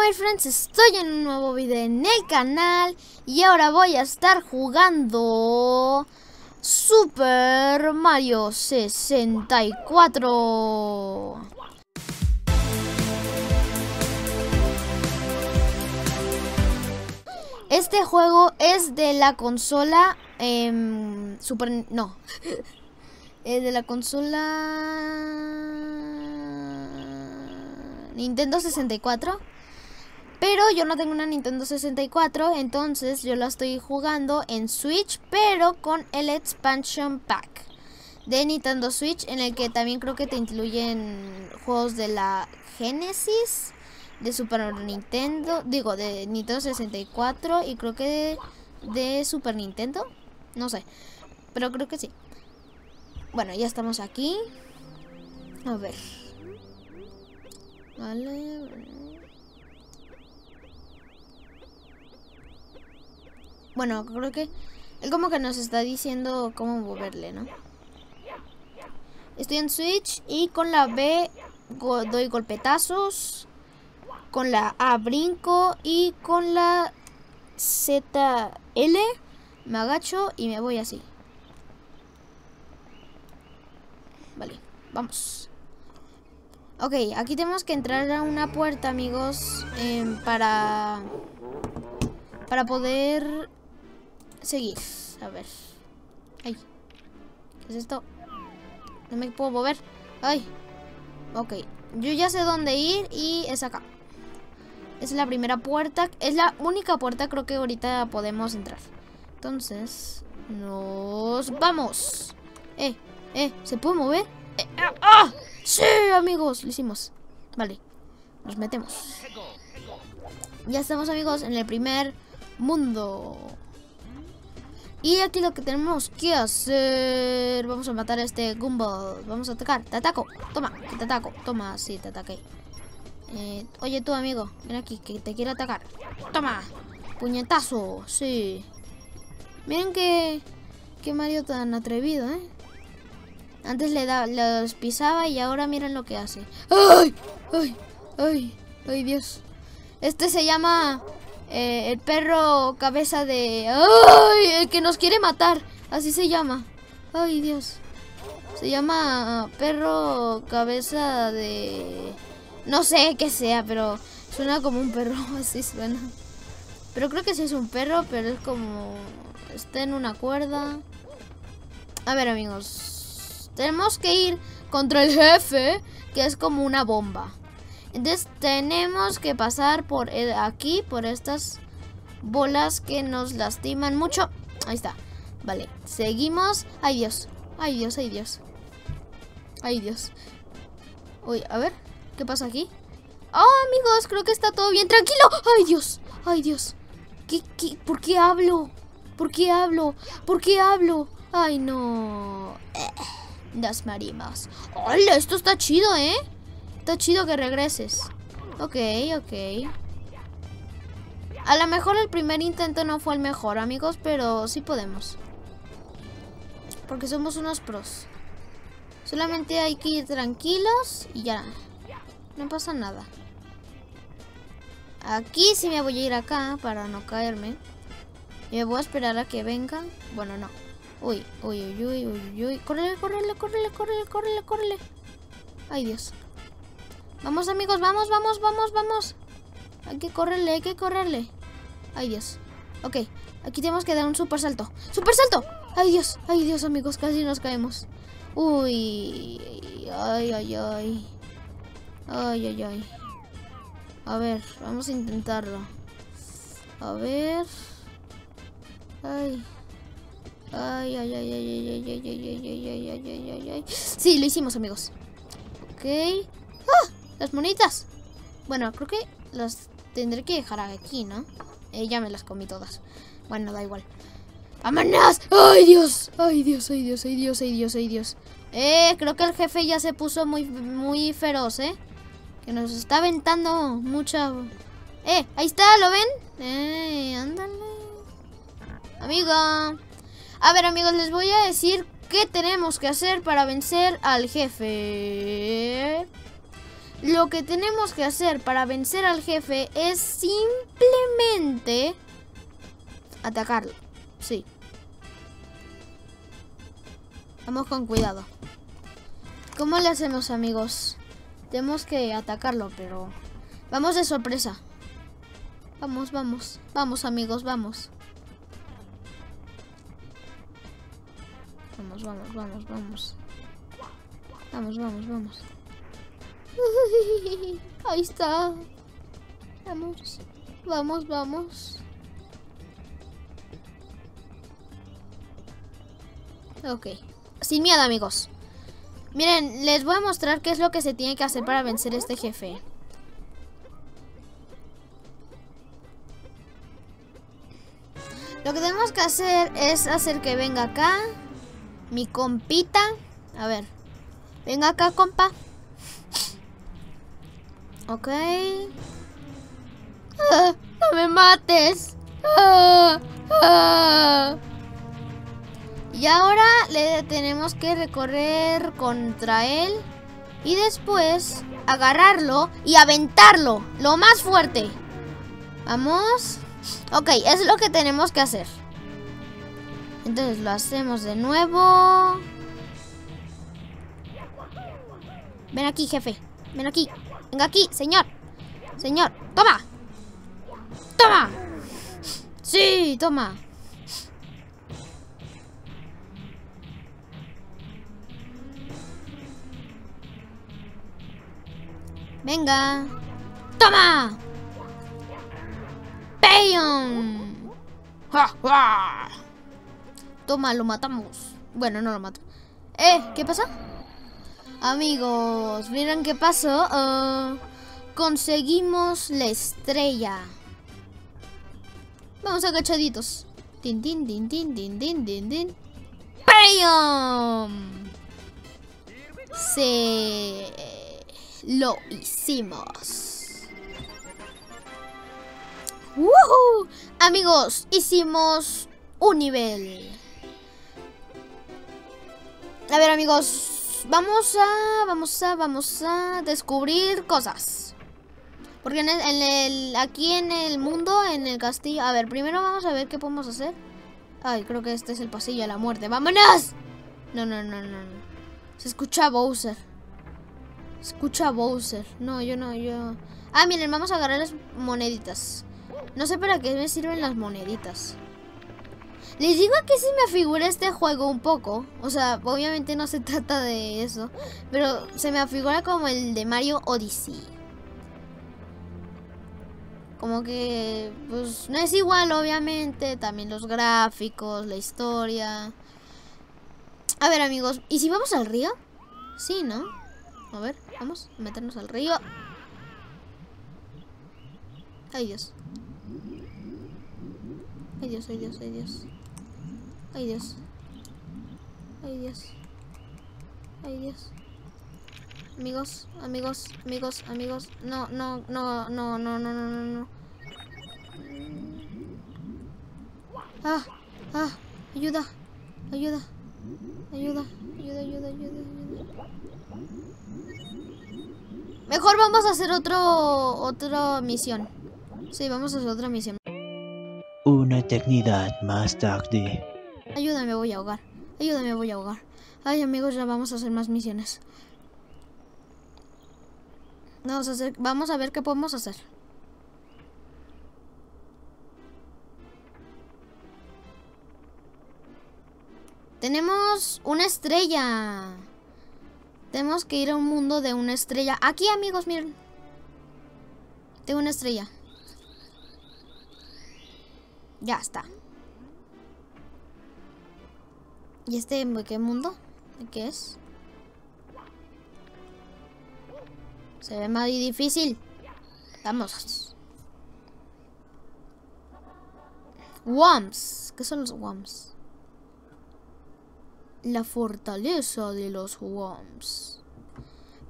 ver, friends, estoy en un nuevo video en el canal y ahora voy a estar jugando Super Mario 64. Este juego es de la consola de la consola Nintendo 64. Pero yo no tengo una Nintendo 64, entonces yo la estoy jugando en Switch, pero con el Expansion Pack de Nintendo Switch, en el que también creo que te incluyen juegos de la Genesis, de Super Nintendo, digo, de Nintendo 64 y creo que de Super Nintendo, no sé, pero creo que sí. Bueno, ya estamos aquí. A ver. Vale. Bueno, creo que él como que nos está diciendo cómo moverle, ¿no? Estoy en Switch y con la B doy golpetazos. Con la A brinco y con la ZL me agacho y me voy así. Vale, vamos. Ok, aquí tenemos que entrar a una puerta, amigos, para poder seguir. A ver. Ay. ¿Qué es esto? No me puedo mover. Ay. Ok, yo ya sé dónde ir y es acá. Es la primera puerta. Es la única puerta, creo que ahorita podemos entrar. Entonces, nos vamos. ¿Se puede mover? ¡Ah! ¡Sí, amigos! Lo hicimos. Vale, nos metemos. Ya estamos, amigos, en el primer mundo. Y aquí lo que tenemos que hacer... Vamos a matar a este Goomba. Vamos a atacar. Te ataco. Toma, te ataco. Toma, sí, te ataqué. Oye, tú, amigo. Ven aquí, que te quiero atacar. Toma. Puñetazo. Sí. Miren qué Mario tan atrevido, ¿eh? Antes los pisaba y ahora miren lo que hace. ¡Ay! ¡Ay! ¡Ay! ¡Ay, Dios! Este se llama el perro cabeza de... ¡Ay! El que nos quiere matar. Así se llama. ¡Ay, Dios! Se llama perro cabeza de... No sé qué sea, pero suena como un perro. Así suena. Pero creo que sí es un perro, pero es como... Está en una cuerda. A ver, amigos. Tenemos que ir contra el jefe, que es como una bomba. Entonces tenemos que pasar por aquí, por estas bolas que nos lastiman mucho. Ahí está. Vale, seguimos. ¡Ay, Dios! ¡Ay, Dios! ¡Ay, Dios! ¡Ay, Dios! Uy, a ver, ¿qué pasa aquí? ¡Oh, amigos! Creo que está todo bien. ¡Tranquilo! ¡Ay, Dios! ¡Ay, Dios! ¿Qué? ¿Por qué hablo? ¿Por qué hablo? ¿Por qué hablo? ¡Ay, no! Las marimas. ¡Hola! Esto está chido, ¿eh? Está chido que regreses. Ok, ok. A lo mejor el primer intento no fue el mejor, amigos, pero sí podemos. Porque somos unos pros. Solamente hay que ir tranquilos y ya. No pasa nada. Aquí sí me voy a ir acá para no caerme. Y me voy a esperar a que vengan. Bueno, no. Uy, uy, uy, uy, uy, uy. Córrele, córrele, córrele, córrele, córrele, córrele. Ay, Dios. Vamos, amigos, vamos, vamos, vamos, vamos. Hay que correrle, hay que correrle. Ay, Dios. Ok, aquí tenemos que dar un super salto. ¡Super salto! Ay, Dios, amigos, casi nos caemos. Uy. Ay, ay, ay. Ay, ay, ay. A ver, vamos a intentarlo. A ver. Ay. Ay, ay, ay, ay, ay, ay, ay, ay, ay, ay, ay, ay, ay, ay. Sí, lo hicimos, amigos. Ok. ¡Ah! Las monitas. Bueno, creo que las tendré que dejar aquí, ¿no? Ya me las comí todas. Bueno, da igual. ¡Vámonos! ¡Ay, Dios! ¡Ay, Dios! ¡Ay, Dios! ¡Ay, Dios! ¡Ay, Dios! ¡Ay, Dios! Creo que el jefe ya se puso muy, muy feroz, ¿eh? Que nos está aventando mucha... Ahí está, ¿lo ven? Ándale. Amigo. A ver, amigos, les voy a decir qué tenemos que hacer para vencer al jefe. Lo que tenemos que hacer para vencer al jefe es simplemente atacarlo. Sí. Vamos con cuidado. ¿Cómo le hacemos, amigos? Tenemos que atacarlo, pero... vamos de sorpresa. Vamos, vamos. Vamos, amigos, vamos. Vamos, vamos, vamos, vamos. Vamos, vamos, vamos. Ahí está. Vamos, vamos, vamos. Ok. Sin miedo, amigos. Miren, les voy a mostrar qué es lo que se tiene que hacer para vencer a este jefe. Lo que tenemos que hacer es hacer que venga acá mi compita. A ver. Venga acá, compa. Ok. Ah, no me mates. Ah, ah. Y ahora le tenemos que recorrer contra él. Y después agarrarlo y aventarlo. Lo más fuerte. Vamos. Ok, es lo que tenemos que hacer. Entonces lo hacemos de nuevo. Ven aquí, jefe. Ven aquí. Venga aquí, señor. Señor, toma. Toma. Sí, toma. Venga. Toma. ¡Bam! ¡Ja, ja! Toma, lo matamos. Bueno, no lo mato. ¿Qué pasa? Amigos, miren qué pasó. Conseguimos la estrella. Vamos agachaditos. Tin, tin, tin, tin, tin, tin, tin, tin. ¡Bam! Sí. Lo hicimos. ¡Woohoo! Amigos, hicimos un nivel. A ver, amigos, vamos a descubrir cosas. Porque aquí en el mundo, en el castillo. A ver, primero vamos a ver qué podemos hacer. Ay, creo que este es el pasillo de la muerte. ¡Vámonos! No, no, no, no, no. Se escucha a Bowser. No, yo no, yo... Ah, miren, vamos a agarrar las moneditas. No sé para qué me sirven las moneditas. Les digo que sí me afigura este juego un poco. O sea, obviamente no se trata de eso, pero se me afigura como el de Mario Odyssey. Como que, pues, no es igual, obviamente. También los gráficos, la historia. A ver, amigos, ¿y si vamos al río? Sí, ¿no? A ver, vamos a meternos al río. Ay, Dios. Ay, Dios, ay, Dios, ay, Dios. Ay, Dios. Ay, Dios. Ay, Dios. Amigos, amigos, amigos, amigos. No, no, no, no, no, no, no, no. Ah, ah, ayuda. Ayuda. Ayuda, ayuda, ayuda, ayuda, ayuda. Mejor vamos a hacer otra misión. Sí, vamos a hacer otra misión. Una eternidad más tarde. Ayúdame, voy a ahogar. Ayúdame, voy a ahogar. Ay, amigos, ya vamos a hacer más misiones. Vamos a ver qué podemos hacer. Tenemos una estrella. Tenemos que ir a un mundo de una estrella. Aquí, amigos, miren. Tengo una estrella. Ya está. ¿Y este qué mundo? ¿Qué es? Se ve más difícil. Vamos. Wumps. ¿Qué son los Wumps? La fortaleza de los Wumps.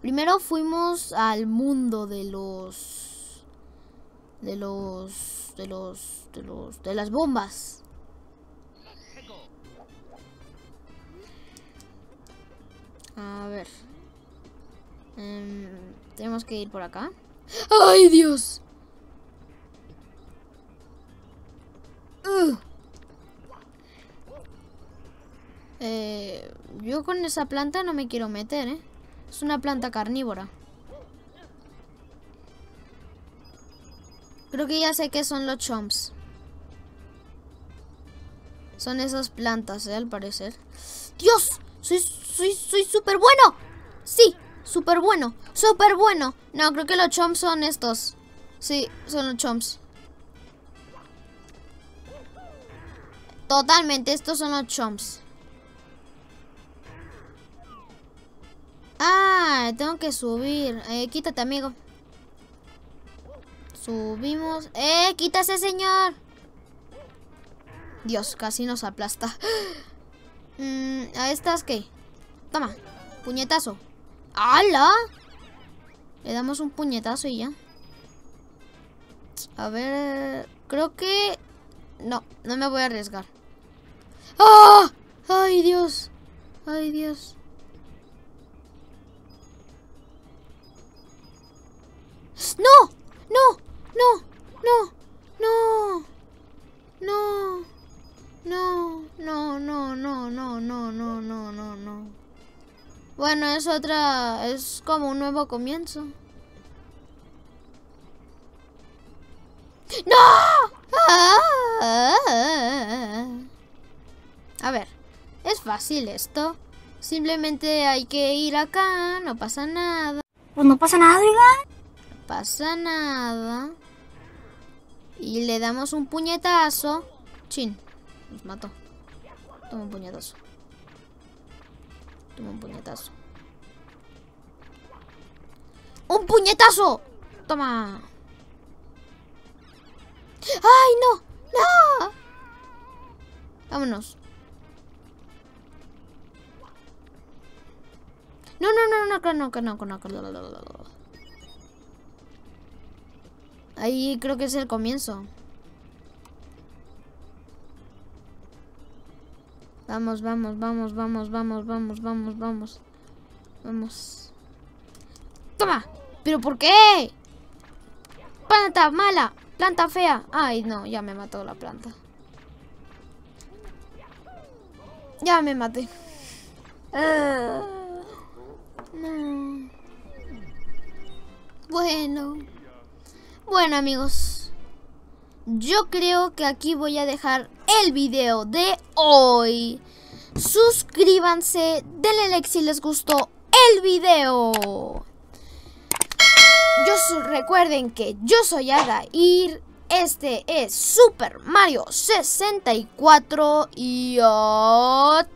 Primero fuimos al mundo de los... de las bombas. A ver. Tenemos que ir por acá. ¡Ay, Dios! Yo con esa planta no me quiero meter, ¿eh? Es una planta carnívora. Creo que ya sé qué son los chomps. Son esas plantas, al parecer. ¡Dios! ¡Soy súper bueno! Sí, súper bueno. ¡Súper bueno! No, creo que los chomps son estos. Sí, son los chomps. Totalmente, estos son los chomps. Ah, tengo que subir. Quítate, amigo. Subimos. Quítase, señor. Dios, casi nos aplasta. ¿A estas qué? Toma, puñetazo. ¡Hala! Le damos un puñetazo y ya. A ver, creo que... No, no me voy a arriesgar. ¡Ah! ¡Ay, Dios! ¡Ay, Dios! ¡No! ¡No! ¡No! ¡No! ¡No! ¡No! No, no, no, no, no, no, no, no, no, no. Bueno, es otra... Es como un nuevo comienzo. ¡No! A ver, es fácil esto. Simplemente hay que ir acá, no pasa nada. Pues no pasa nada, oiga. No pasa nada. Y le damos un puñetazo. Chin. Nos mató. Toma un puñetazo. Toma un puñetazo. ¡Un puñetazo! Toma. ¡Ay, no! ¡No! Vámonos. No, no, no, no, no, no, no, no, no. Ahí creo que es el comienzo. Vamos, vamos, vamos, vamos, vamos, vamos, vamos, vamos. Vamos. ¡Toma! ¿Pero por qué? ¡Planta mala! ¡Planta fea! ¡Ay, no! Ya me mató la planta. Ya me maté. No. Bueno. Bueno, amigos. Yo creo que aquí voy a dejar el video de hoy. Suscríbanse, denle like si les gustó el video. Recuerden que yo soy Adair. Este es Super Mario 64 y adiós.